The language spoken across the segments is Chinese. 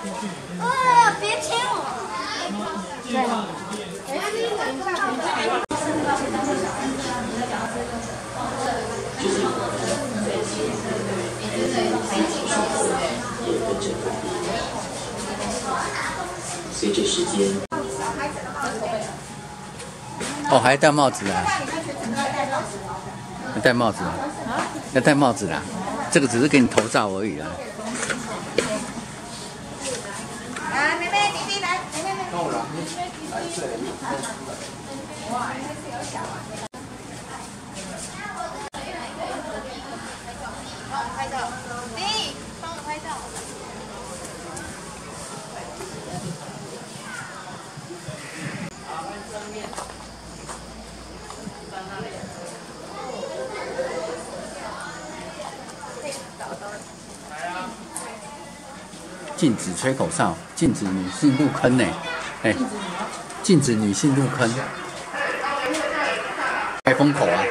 啊！别亲我！对。随着时间。哦，还要戴帽子啊！要戴帽子啊！要戴帽子啦！这个只是给你头罩而已啊。 禁止吹口哨，禁止女性入坑呢，哎，禁止女性入坑，开风口啊，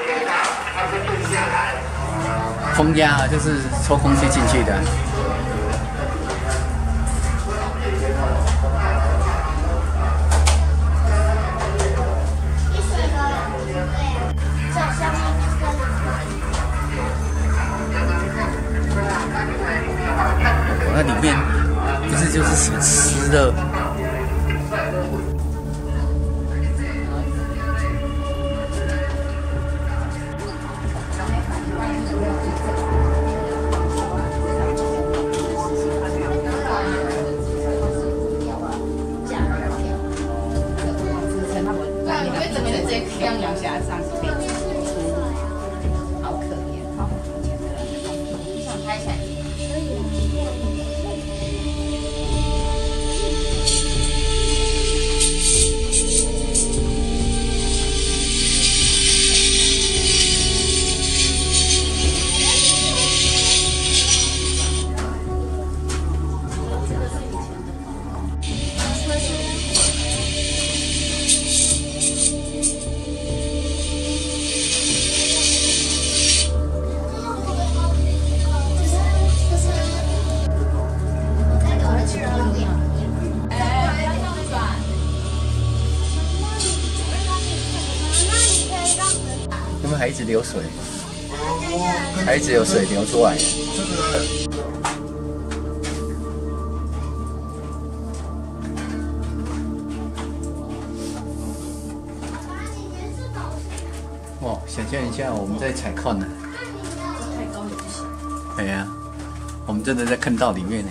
风压啊，就是抽空气进去的。 那里面不是就是湿的？那你为什么这样两下上是被出路？好可怜，好可怜的，你想拍起来？ 还一直流水，还一直有水流出来。哇，想象一下，我们在采矿呢。太高也不行。对呀，我们真的在坑道里面呢。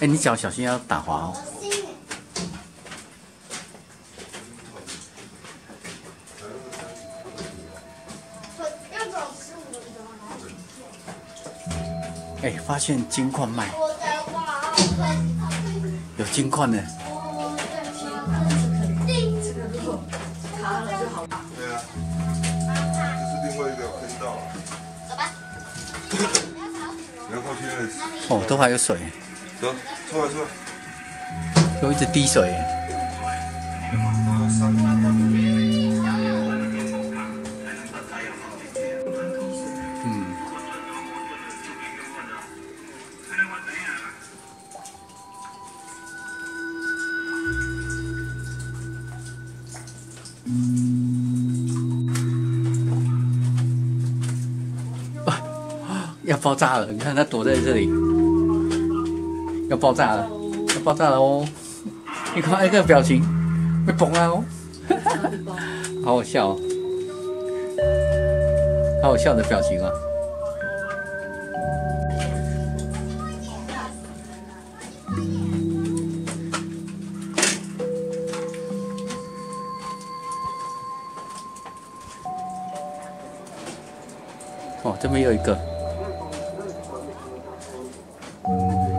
哎，你脚小心要打滑哦。 哎，发现金矿脉，有金矿呢。对啊，这是另外一个坑道。走吧。然后现在哦，都还有水。走，出来出来。有一直滴水。要爆炸了！你看它躲在这里，要爆炸了，要爆炸了哦！你看那个表情，被崩了哦，好好笑哦，好好笑的表情啊！哦，这边有一个。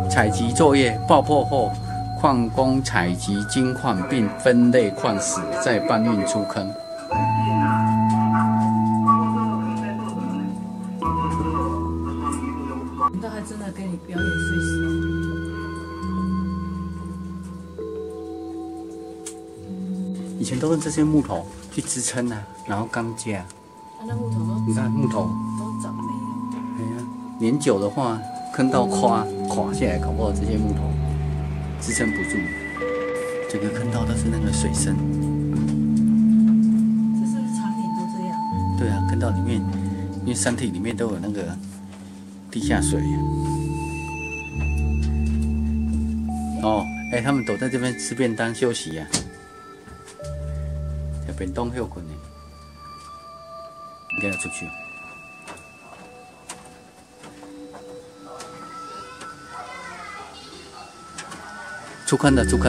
采集作业爆破后，矿工采集金矿并分类矿石，再搬运出坑。难道还真的跟你表演水手？以前都是这些木头去支撑啊，然后钢架。啊，那木头都你看木头都长霉了。哎呀。年久的话，坑道垮下来，搞不好这些木头支撑不住，整个坑道都是那个水深。这是不是常年都这样？对啊，坑道里面，因为山体里面都有那个地下水。哦，哎，他们都在这边吃便当休息呀、啊，吃便当休困呢，应该要出去。 出坑了！来，出口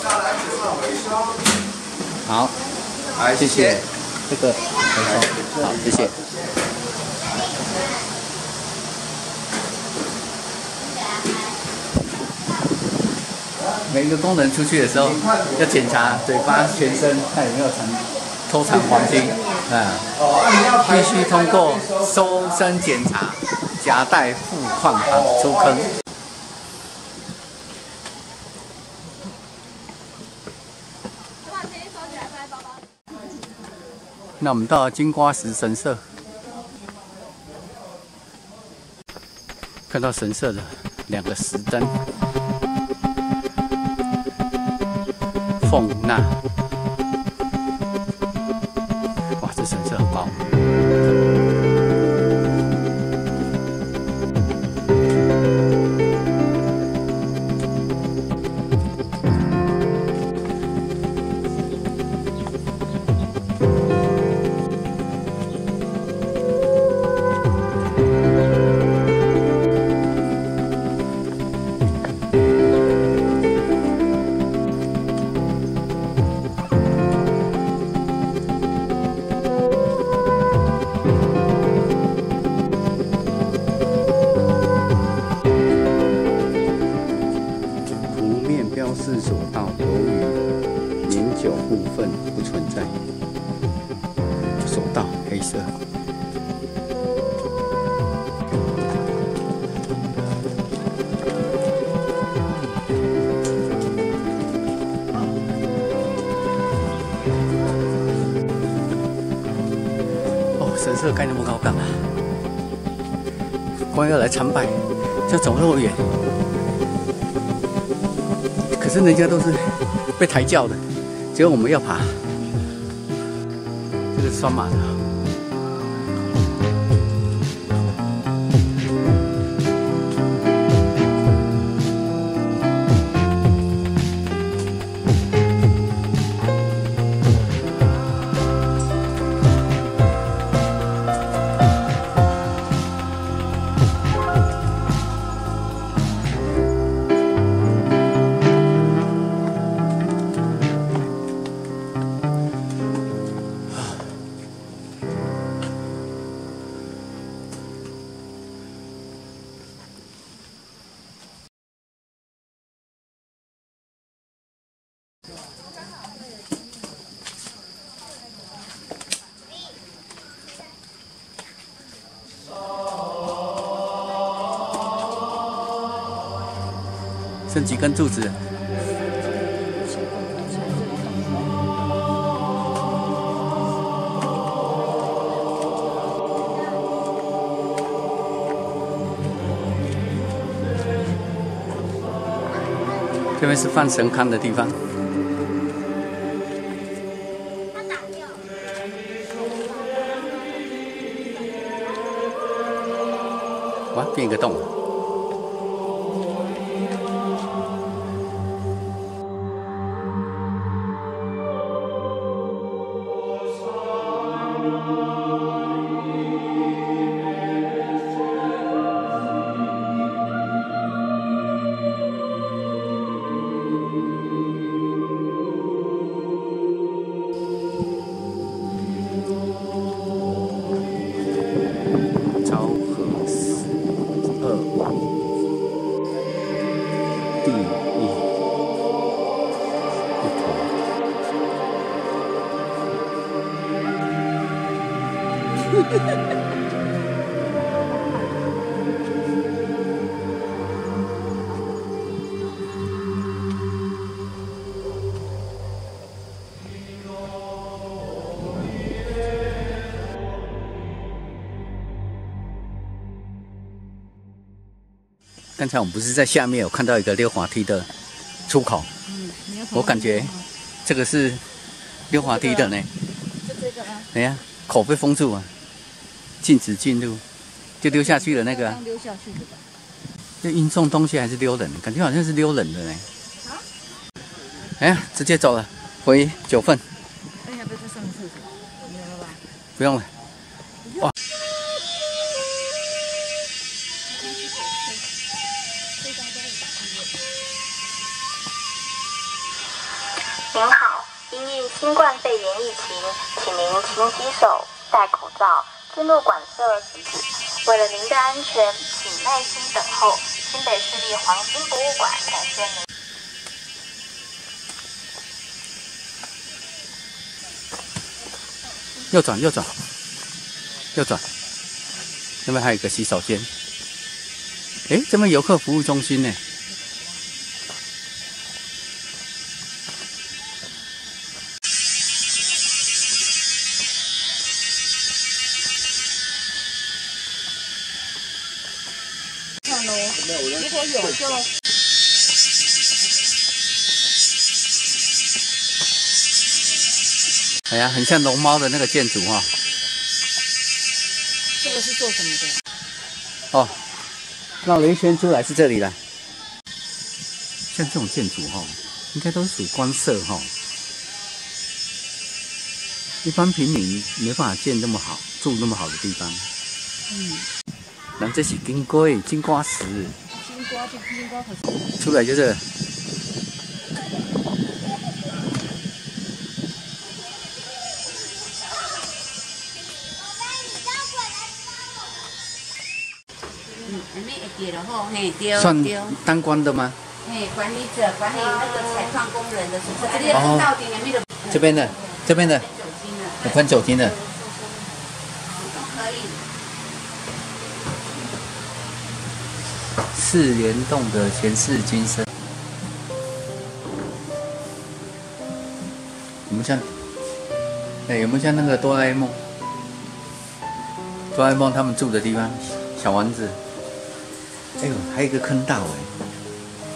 罩来，别忘回收。好，来，谢谢。这个回收，好，谢谢。每个工人出去的时候要检查嘴巴、全身，看有没有偷藏黄金。必须通过搜身检查。 夹带富矿行出坑，那我们到金瓜石神社，看到神社的2个石灯，奉纳。哇，这神社很高。 神社盖那么高干嘛？光要来参拜，就走那么远。可是人家都是被抬轿的，只有我们要爬。这个拴马的，剩几根柱子。 这边是放神龛的地方。哇，变一个洞。刚才我们不是在下面有看到一个溜滑梯的出口，我感觉这个是溜滑梯的呢。就这个啊。哎呀，口被封住啊，禁止进入，就溜下去了那个。溜下去的吧。这运送东西还是溜人？感觉好像是溜人的呢。啊？哎呀，直接走了，回九份。哎呀，不要再上厕所，你来吧。不用了。哇。 您好，因应新冠肺炎疫情，请您勤洗手、戴口罩、进入馆舍时止。为了您的安全，请耐心等候。新北市立黄金博物馆感谢您。右转，右转，右转。那边还有一个洗手间。哎，这边游客服务中心呢？ 如果有就。哎呀，很像龙猫的那个建筑啊。这个是做什么的？哦，绕了一圈出来是这里了。像这种建筑哈、哦，应该都属于官舍哈、哦。一般平民没办法建那么好、住那么好的地方。嗯。 咱这是金龟、金瓜石，出来就是。算当官的吗？嘿，管理者、管理那个采矿工人的宿舍，这里到底有没有？这边的，这边的，有分酒精的。 四联动的前世今生，我们像，哎、欸，有没有像那个哆啦 A 梦？哆啦 A 梦他们住的地方，小丸子。哎呦，还有一个坑道哎，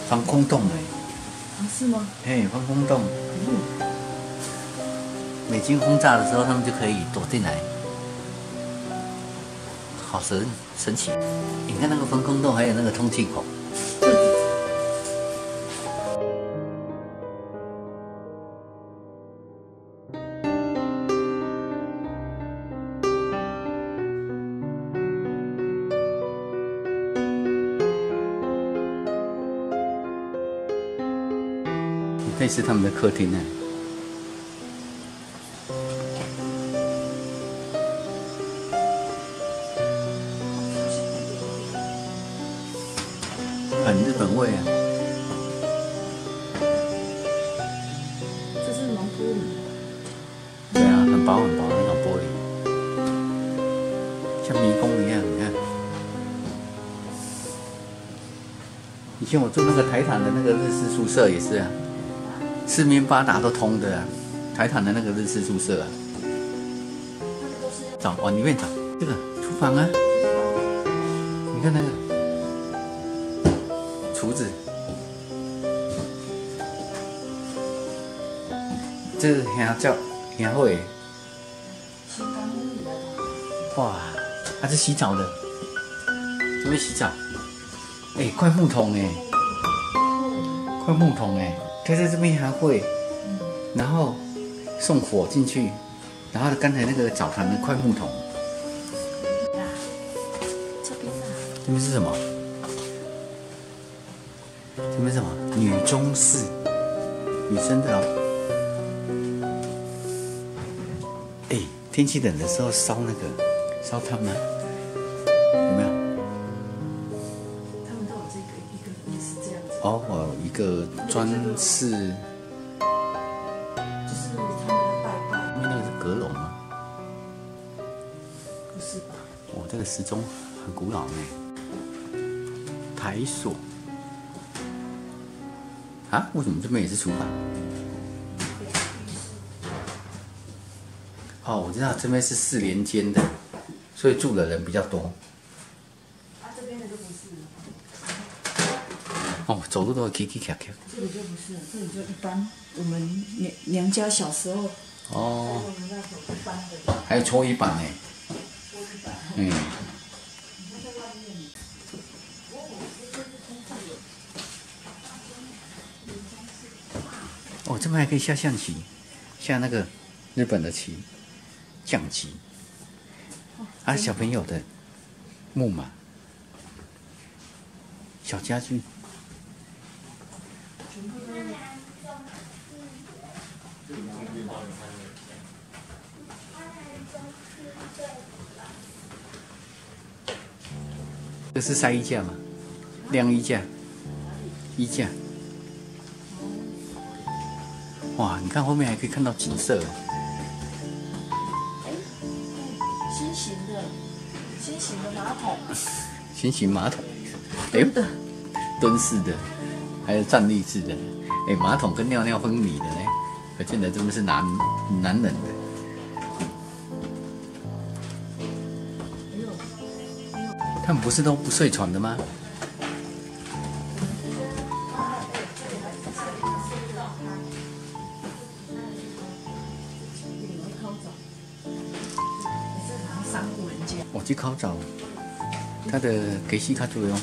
防空洞哎。是吗？哎，防空洞。嗯。美军轰炸的时候，他们就可以躲进来。 好神奇！你看那个防空洞，还有那个通气口。类似他们的客厅呢。 很日本味啊！这是浓玻璃。对啊，很薄很薄那种玻璃，像迷宫一样。你看，以前我住那个台坦的那个日式宿舍也是啊，四面八达都通的啊。台坦的那个日式宿舍啊，找往里面找，这个厨房啊，你看那个。 竹子，这是香蕉，香味。哇，还是洗澡的，准备洗澡。哎，块木桶哎，块木桶哎，它在这边还会，然后送火进去，然后刚才那个澡堂的块木桶。这边啊。这边是什么？ 这边是什么？女中式，女生的哦。哎，天气冷的时候烧那个烧炭吗？有没有？他们都有这个一个也是这样子。哦，我有一个专式，就是他们的拜拜。因为那个是阁楼吗？不是吧？我这个时钟很古老呢，台锁。 啊，为什么这边也是厨房？哦，我知道这边是四连间的，所以住的人比较多。啊，这边的就不是。走路都会起起卡卡。这里就不是，这里就一般。我们娘家小时候。哦。我们那时候一般的。还有搓衣板呢。搓衣板。嗯。哦，这边还可以下象棋，下那个日本的棋，将棋。啊，小朋友的木马。 小家具，这是晒衣架吗？晾衣架，衣架。哇，你看后面还可以看到景色哦。哎，新型的马桶。新型马桶。 哎呦，蹲式的，还有站立式的，哎，马桶跟尿尿分离的呢，可见得真的是男人的。他们不是都不睡床的吗？我去考找他的给西卡主用。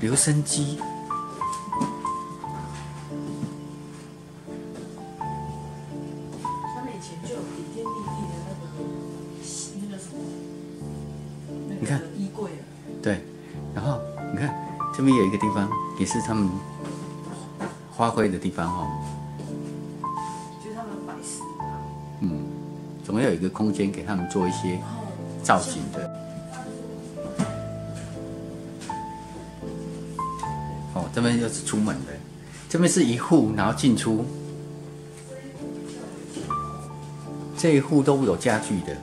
留声机，他们以前就有顶天立地的那个什么，你看衣柜啊，对，然后你看这边有一个地方，也是他们花卉的地方哦，就是他们摆饰，嗯，总要有一个空间给他们做一些造型的。 这边就是出门的，这边是一户，然后进出。这一户都有家具的，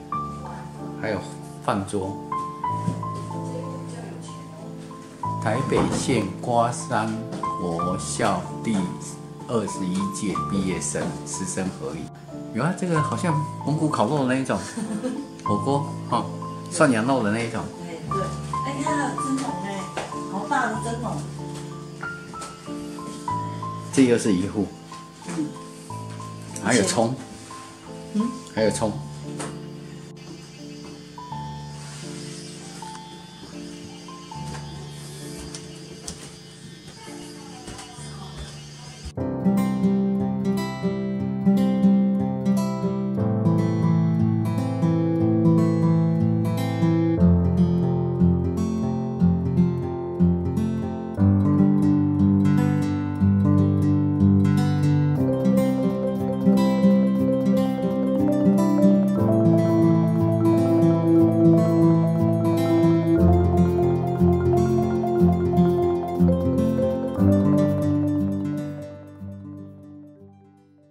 还有饭桌。台北县瓜山国校第21届毕业生师生合影。有啊，这个好像蒙古烤肉的那一种火锅，哈、哦，涮羊肉的那一种。对，哎，你看还有蒸笼哎，好大的蒸笼。 这又是一户，还有葱，还有葱，